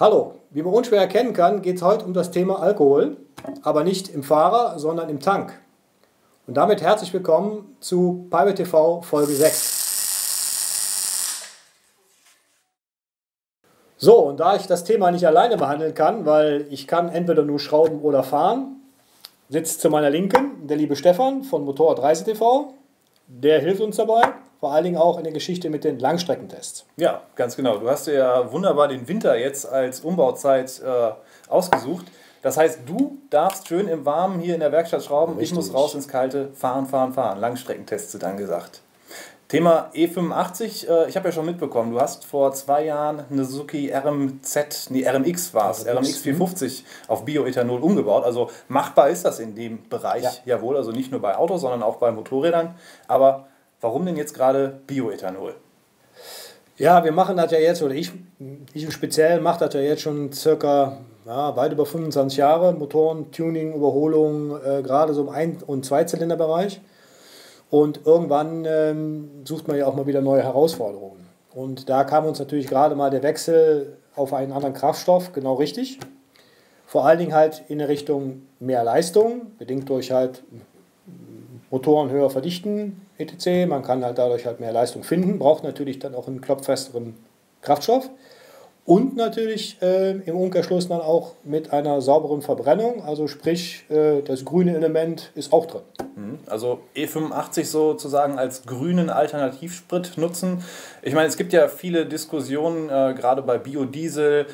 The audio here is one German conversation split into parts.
Hallo, wie man unschwer erkennen kann, geht es heute um das Thema Alkohol, aber nicht im Fahrer, sondern im Tank. Und damit herzlich willkommen zu Bioethanol Folge 6. So, und da ich das Thema nicht alleine behandeln kann, weil ich kann entweder nur schrauben oder fahren, sitzt zu meiner Linken der liebe Stefan von MotorradreiseTV. Der hilft uns dabei. Vor allen Dingen auch in der Geschichte mit den Langstreckentests. Ja, ganz genau. Du hast dir ja wunderbar den Winter jetzt als Umbauzeit ausgesucht. Das heißt, du darfst schön im Warmen hier in der Werkstatt schrauben. Richtig. Ich muss raus ins Kalte. Fahren, fahren, fahren. Langstreckentests sind angesagt. Thema E85. Ich habe ja schon mitbekommen, du hast vor 2 Jahren eine Suzuki RMX war es, RMX 450 auf Bioethanol umgebaut. Also machbar ist das in dem Bereich ja wohl. Also nicht nur bei Autos, sondern auch bei Motorrädern. Aber warum denn jetzt gerade Bioethanol? Ja, wir machen das ja jetzt, oder ich im Speziellen mache das ja jetzt schon circa weit über 25 Jahre. Motoren, Tuning, Überholung, gerade so im Ein- und Zweizylinderbereich. Und irgendwann sucht man ja auch mal wieder neue Herausforderungen. Und da kam uns natürlich gerade mal der Wechsel auf einen anderen Kraftstoff genau richtig. Vor allen Dingen halt in Richtung mehr Leistung, bedingt durch halt Motoren höher verdichten, etc. Man kann halt dadurch halt mehr Leistung finden, braucht natürlich dann auch einen klopffesteren Kraftstoff und natürlich im Umkehrschluss dann auch mit einer sauberen Verbrennung, also sprich das grüne Element ist auch drin. Also E85 sozusagen als grünen Alternativsprit nutzen. Ich meine, es gibt ja viele Diskussionen, gerade bei Biodiesel.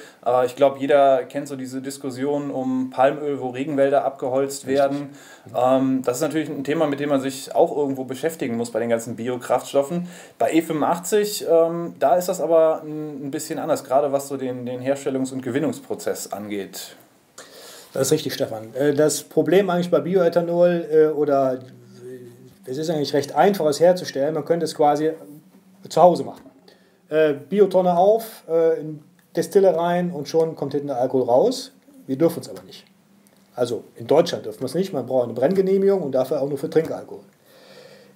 Ich glaube, jeder kennt so diese Diskussion um Palmöl, wo Regenwälder abgeholzt werden. Das ist natürlich ein Thema, mit dem man sich auch irgendwo beschäftigen muss bei den ganzen Biokraftstoffen. Bei E85, da ist das aber ein bisschen anders, gerade was so den Herstellungs- und Gewinnungsprozess angeht. Das ist richtig, Stefan. Das Problem eigentlich bei Bioethanol, oder es ist eigentlich recht einfach, es herzustellen. Man könnte es quasi zu Hause machen. Biotonne auf, in Destille rein und schon kommt hinten der Alkohol raus. Wir dürfen es aber nicht. Also in Deutschland dürfen wir es nicht. Man braucht eine Brenngenehmigung und dafür auch nur für Trinkalkohol.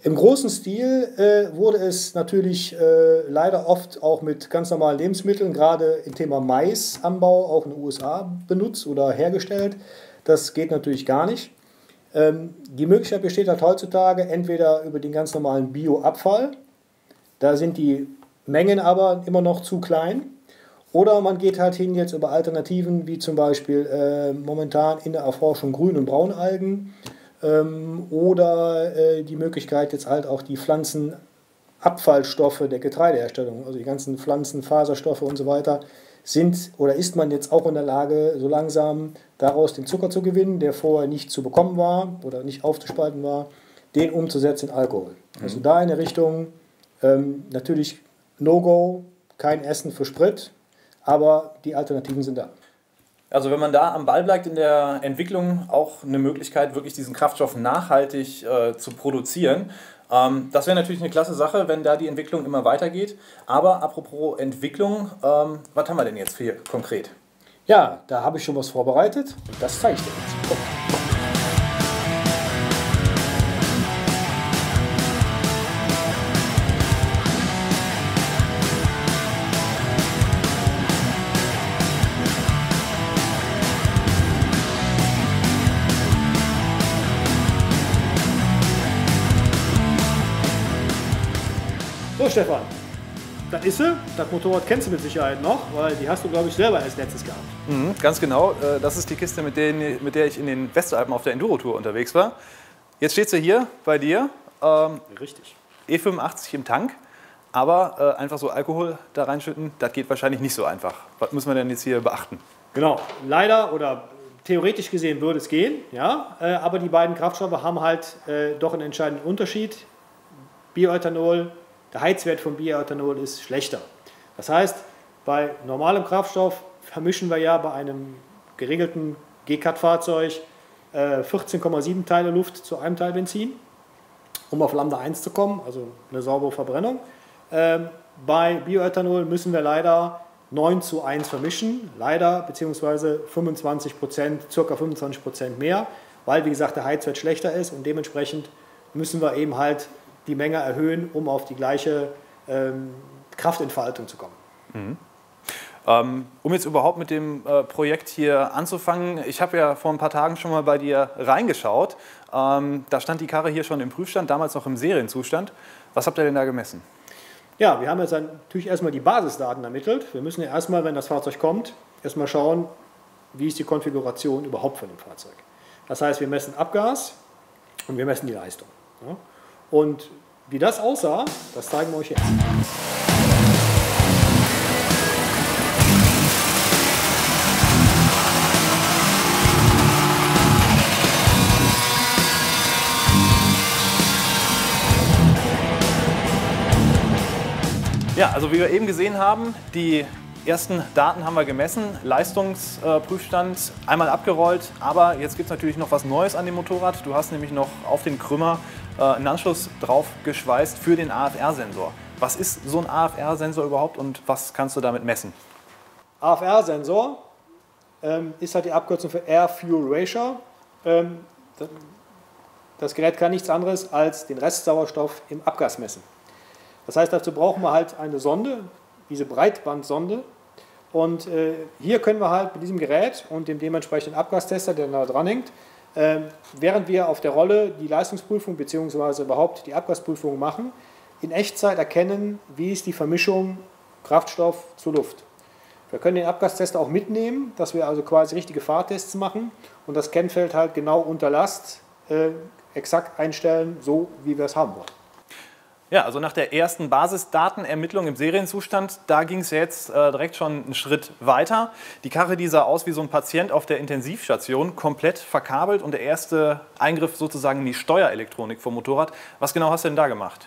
Im großen Stil wurde es natürlich leider oft auch mit ganz normalen Lebensmitteln, gerade im Thema Maisanbau, auch in den USA benutzt oder hergestellt. Das geht natürlich gar nicht. Die Möglichkeit besteht halt heutzutage entweder über den ganz normalen Bioabfall, da sind die Mengen aber immer noch zu klein, oder man geht halt hin jetzt über Alternativen wie zum Beispiel momentan in der Erforschung Grün- und Braunalgen, oder die Möglichkeit jetzt halt auch die Pflanzenabfallstoffe der Getreideherstellung, also die ganzen Pflanzenfaserstoffe und so weiter, sind oder ist man jetzt auch in der Lage, so langsam daraus den Zucker zu gewinnen, der vorher nicht zu bekommen war oder nicht aufzuspalten war, den umzusetzen in Alkohol. Also da in der Richtung natürlich No-Go, kein Essen für Sprit, aber die Alternativen sind da. Also wenn man da am Ball bleibt in der Entwicklung, auch eine Möglichkeit, wirklich diesen Kraftstoff nachhaltig zu produzieren. Das wäre natürlich eine klasse Sache, wenn da die Entwicklung immer weitergeht. Aber apropos Entwicklung, was haben wir denn jetzt hier konkret? Ja, da habe ich schon was vorbereitet. Das zeige ich dir jetzt. Komm. So, Stefan, das ist sie. Das Motorrad kennst du mit Sicherheit noch, weil die hast du, glaube ich, selber als letztes gehabt. Mhm, ganz genau. Das ist die Kiste, mit der ich in den Westalpen auf der Enduro-Tour unterwegs war. Jetzt steht sie hier bei dir. Richtig. E85 im Tank, aber einfach so Alkohol da reinschütten, das geht wahrscheinlich nicht so einfach. Was müssen wir denn jetzt hier beachten? Genau. Leider oder theoretisch gesehen würde es gehen, ja. Aber die beiden Kraftstoffe haben halt doch einen entscheidenden Unterschied. Bioethanol. Der Heizwert von Bioethanol ist schlechter. Das heißt, bei normalem Kraftstoff vermischen wir ja bei einem geregelten GCAT-Fahrzeug 14,7 Teile Luft zu einem Teil Benzin, um auf Lambda 1 zu kommen, also eine saubere Verbrennung. Bei Bioethanol müssen wir leider 9 zu 1 vermischen, leider, beziehungsweise 25%, ca. 25% mehr, weil, wie gesagt, der Heizwert schlechter ist und dementsprechend müssen wir eben halt die Menge erhöhen, um auf die gleiche Kraftentfaltung zu kommen. Mhm. Um jetzt überhaupt mit dem Projekt hier anzufangen, ich habe ja vor ein paar Tagen schon mal bei dir reingeschaut. Da stand die Karre hier schon im Prüfstand, damals noch im Serienzustand. Was habt ihr denn da gemessen? Ja, wir haben jetzt natürlich erstmal die Basisdaten ermittelt. Wir müssen ja erstmal, wenn das Fahrzeug kommt, erstmal schauen, wie ist die Konfiguration überhaupt von dem Fahrzeug. Das heißt, wir messen Abgas und wir messen die Leistung. Und wie das aussah, das zeigen wir euch jetzt. Ja, also wie wir eben gesehen haben, die ersten Daten haben wir gemessen, Leistungsprüfstand einmal abgerollt, aber jetzt gibt es natürlich noch was Neues an dem Motorrad. Du hast nämlich noch auf den Krümmer einen Anschluss drauf geschweißt für den AFR-Sensor. Was ist so ein AFR-Sensor überhaupt und was kannst du damit messen? AFR-Sensor ist halt die Abkürzung für Air Fuel Ratio. Das Gerät kann nichts anderes als den Restsauerstoff im Abgas messen. Das heißt, dazu brauchen wir halt eine Sonde, diese Breitbandsonde. Und hier können wir halt mit diesem Gerät und dem dementsprechenden Abgastester, der da dran hängt, während wir auf der Rolle die Leistungsprüfung bzw. überhaupt die Abgasprüfung machen, in Echtzeit erkennen, wie ist die Vermischung Kraftstoff zu Luft. Wir können den Abgastester auch mitnehmen, dass wir also quasi richtige Fahrtests machen und das Kennfeld halt genau unter Last exakt einstellen, so wie wir es haben wollen. Ja, also nach der ersten Basisdatenermittlung im Serienzustand, da ging es jetzt direkt schon einen Schritt weiter. Die Karre, die sah aus wie so ein Patient auf der Intensivstation, komplett verkabelt und der erste Eingriff sozusagen in die Steuerelektronik vom Motorrad. Was genau hast du denn da gemacht?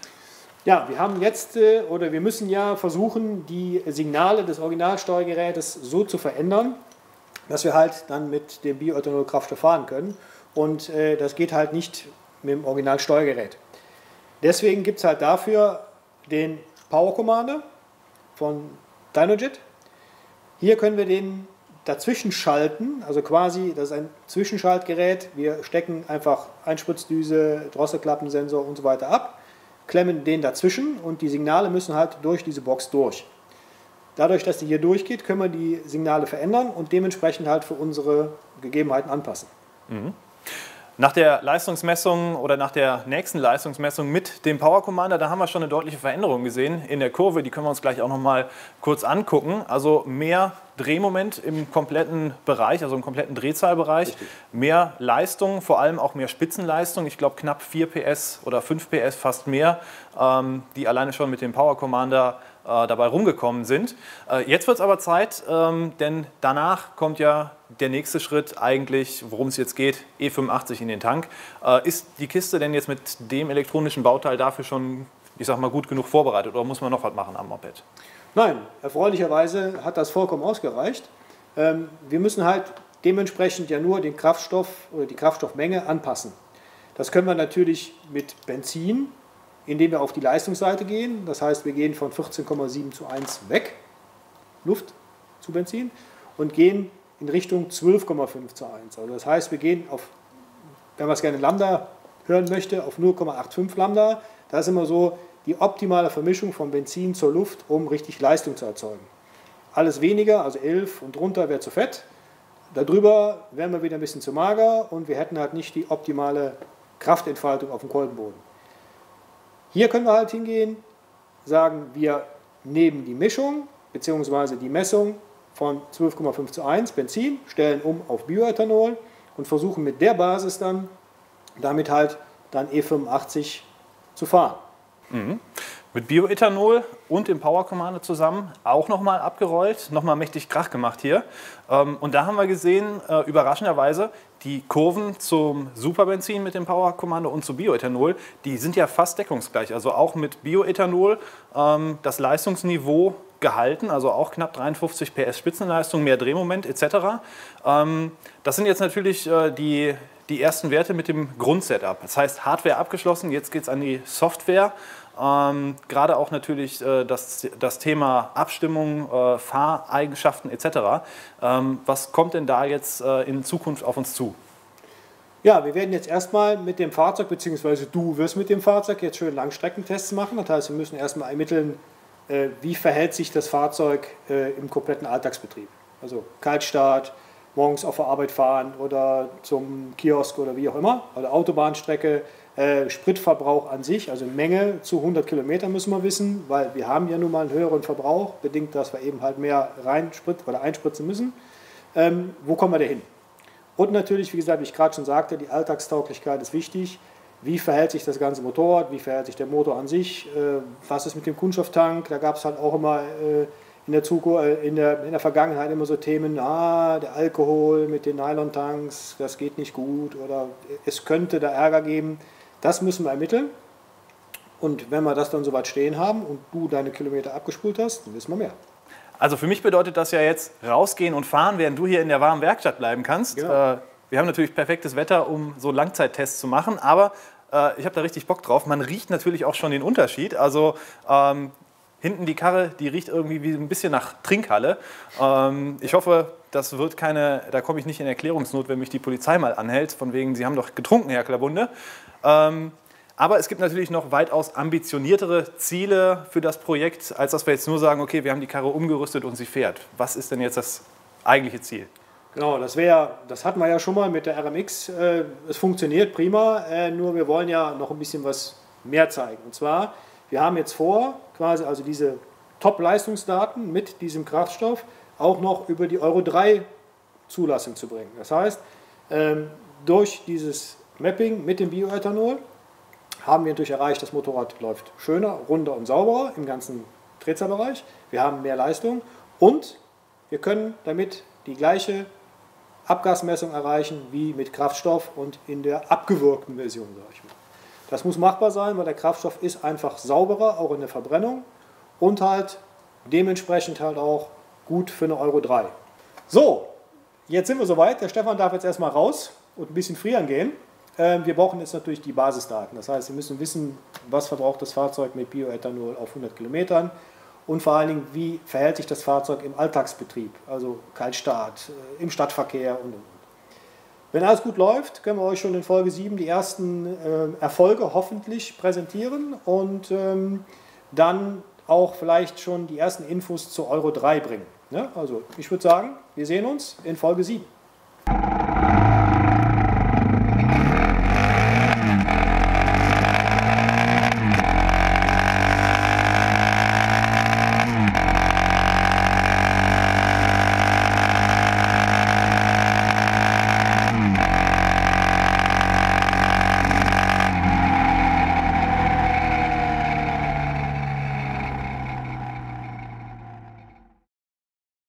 Ja, wir haben jetzt oder wir müssen ja versuchen, die Signale des Originalsteuergerätes so zu verändern, dass wir halt dann mit dem Bioethanol-Kraftstoff fahren können. Und das geht halt nicht mit dem Originalsteuergerät. Deswegen gibt es halt dafür den Powercommander von Dynojet. Hier können wir den dazwischen schalten, also quasi, das ist ein Zwischenschaltgerät. Wir stecken einfach Einspritzdüse, Drosselklappensensor und so weiter ab, klemmen den dazwischen und die Signale müssen halt durch diese Box durch. Dadurch, dass die hier durchgeht, können wir die Signale verändern und dementsprechend halt für unsere Gegebenheiten anpassen. Mhm. Nach der Leistungsmessung oder nach der nächsten Leistungsmessung mit dem Powercommander, da haben wir schon eine deutliche Veränderung gesehen in der Kurve. Die können wir uns gleich auch noch mal kurz angucken. Also mehr Drehmoment im kompletten Bereich, also im kompletten Drehzahlbereich. Richtig. Mehr Leistung, vor allem auch mehr Spitzenleistung. Ich glaube knapp 4 PS oder 5 PS, fast mehr, die alleine schon mit dem Powercommander dabei rumgekommen sind. Jetzt wird es aber Zeit, denn danach kommt ja der nächste Schritt eigentlich, worum es jetzt geht, E85 in den Tank. Ist die Kiste denn jetzt mit dem elektronischen Bauteil dafür schon, ich sag mal, gut genug vorbereitet oder muss man noch was machen am Moped? Nein, erfreulicherweise hat das vollkommen ausgereicht. Wir müssen halt dementsprechend ja nur den Kraftstoff oder die Kraftstoffmenge anpassen. Das können wir natürlich mit Benzin, indem wir auf die Leistungsseite gehen. Das heißt, wir gehen von 14,7 zu 1 weg, Luft zu Benzin, und gehen in Richtung 12,5 zu 1. Also das heißt, wir gehen auf, wenn man es gerne Lambda hören möchte, auf 0,85 Lambda. Da ist immer so die optimale Vermischung von Benzin zur Luft, um richtig Leistung zu erzeugen. Alles weniger, also 11 und drunter wäre zu fett. Darüber wären wir wieder ein bisschen zu mager und wir hätten halt nicht die optimale Kraftentfaltung auf dem Kolbenboden. Hier können wir halt hingehen, sagen wir nehmen die Mischung bzw. die Messung von 12,5 zu 1 Benzin, stellen um auf Bioethanol und versuchen mit der Basis dann, damit halt dann E85 zu fahren. Mhm. Mit Bioethanol und dem Powercommander zusammen auch nochmal abgerollt, nochmal mächtig Krach gemacht hier. Und da haben wir gesehen, überraschenderweise, die Kurven zum Superbenzin mit dem Powercommander und zu Bioethanol, die sind ja fast deckungsgleich. Also auch mit Bioethanol das Leistungsniveau gehalten, also auch knapp 53 PS Spitzenleistung, mehr Drehmoment etc. Das sind jetzt natürlich die ersten Werte mit dem Grundsetup. Das heißt, Hardware abgeschlossen, jetzt geht es an die Software. Gerade auch natürlich das Thema Abstimmung, Fahreigenschaften etc. Was kommt denn da jetzt in Zukunft auf uns zu? Ja, wir werden jetzt erstmal mit dem Fahrzeug, beziehungsweise du wirst mit dem Fahrzeug jetzt schön Langstreckentests machen. Das heißt, wir müssen erstmal ermitteln, wie verhält sich das Fahrzeug im kompletten Alltagsbetrieb. Also Kaltstart, morgens auf der Arbeit fahren oder zum Kiosk oder wie auch immer, oder Autobahnstrecke, Spritverbrauch an sich, also Menge zu 100 Kilometern müssen wir wissen, weil wir haben ja nun mal einen höheren Verbrauch, bedingt, dass wir eben halt mehr einspritzen müssen. Wo kommen wir da hin? Und natürlich, wie gesagt, wie ich gerade schon sagte, die Alltagstauglichkeit ist wichtig. Wie verhält sich das ganze Motorrad, wie verhält sich der Motor an sich, was ist mit dem Kunststofftank? Da gab es halt auch immer in der Vergangenheit immer so Themen, der Alkohol mit den Nylon-Tanks, das geht nicht gut oder es könnte da Ärger geben. Das müssen wir ermitteln und wenn wir das dann soweit stehen haben und du deine Kilometer abgespult hast, dann wissen wir mehr. Also für mich bedeutet das ja jetzt rausgehen und fahren, während du hier in der warmen Werkstatt bleiben kannst. Genau. Wir haben natürlich perfektes Wetter, um so Langzeittests zu machen, aber ich habe da richtig Bock drauf. Man riecht natürlich auch schon den Unterschied. Also hinten die Karre, die riecht irgendwie wie ein bisschen nach Trinkhalle. Ich hoffe, das wird keine, da komme ich nicht in Erklärungsnot, wenn mich die Polizei mal anhält, von wegen, Sie haben doch getrunken, Herr Klabunde. Aber es gibt natürlich noch weitaus ambitioniertere Ziele für das Projekt, als dass wir jetzt nur sagen, okay, wir haben die Karre umgerüstet und sie fährt. Was ist denn jetzt das eigentliche Ziel? Genau, das hatten wir ja schon mal mit der RMX. Es funktioniert prima, nur wir wollen ja noch ein bisschen was mehr zeigen. Und zwar, wir haben jetzt vor, quasi also diese Top-Leistungsdaten mit diesem Kraftstoff auch noch über die Euro 3 Zulassung zu bringen. Das heißt, durch dieses Mapping mit dem Bioethanol haben wir natürlich erreicht, das Motorrad läuft schöner, runder und sauberer im ganzen Drehzahlbereich. Wir haben mehr Leistung und wir können damit die gleiche Abgasmessung erreichen wie mit Kraftstoff und in der abgewürgten Version, sage ich mal. Das muss machbar sein, weil der Kraftstoff ist einfach sauberer, auch in der Verbrennung und halt dementsprechend halt auch gut für eine Euro 3. So, jetzt sind wir soweit. Der Stefan darf jetzt erstmal raus und ein bisschen frieren gehen. Wir brauchen jetzt natürlich die Basisdaten. Das heißt, wir müssen wissen, was verbraucht das Fahrzeug mit Bioethanol auf 100 Kilometern und vor allen Dingen, wie verhält sich das Fahrzeug im Alltagsbetrieb, also Kaltstart, im Stadtverkehr und. Wenn alles gut läuft, können wir euch schon in Folge 7 die ersten Erfolge hoffentlich präsentieren und dann auch vielleicht schon die ersten Infos zur Euro 3 bringen. Ne? Also ich würde sagen, wir sehen uns in Folge 7.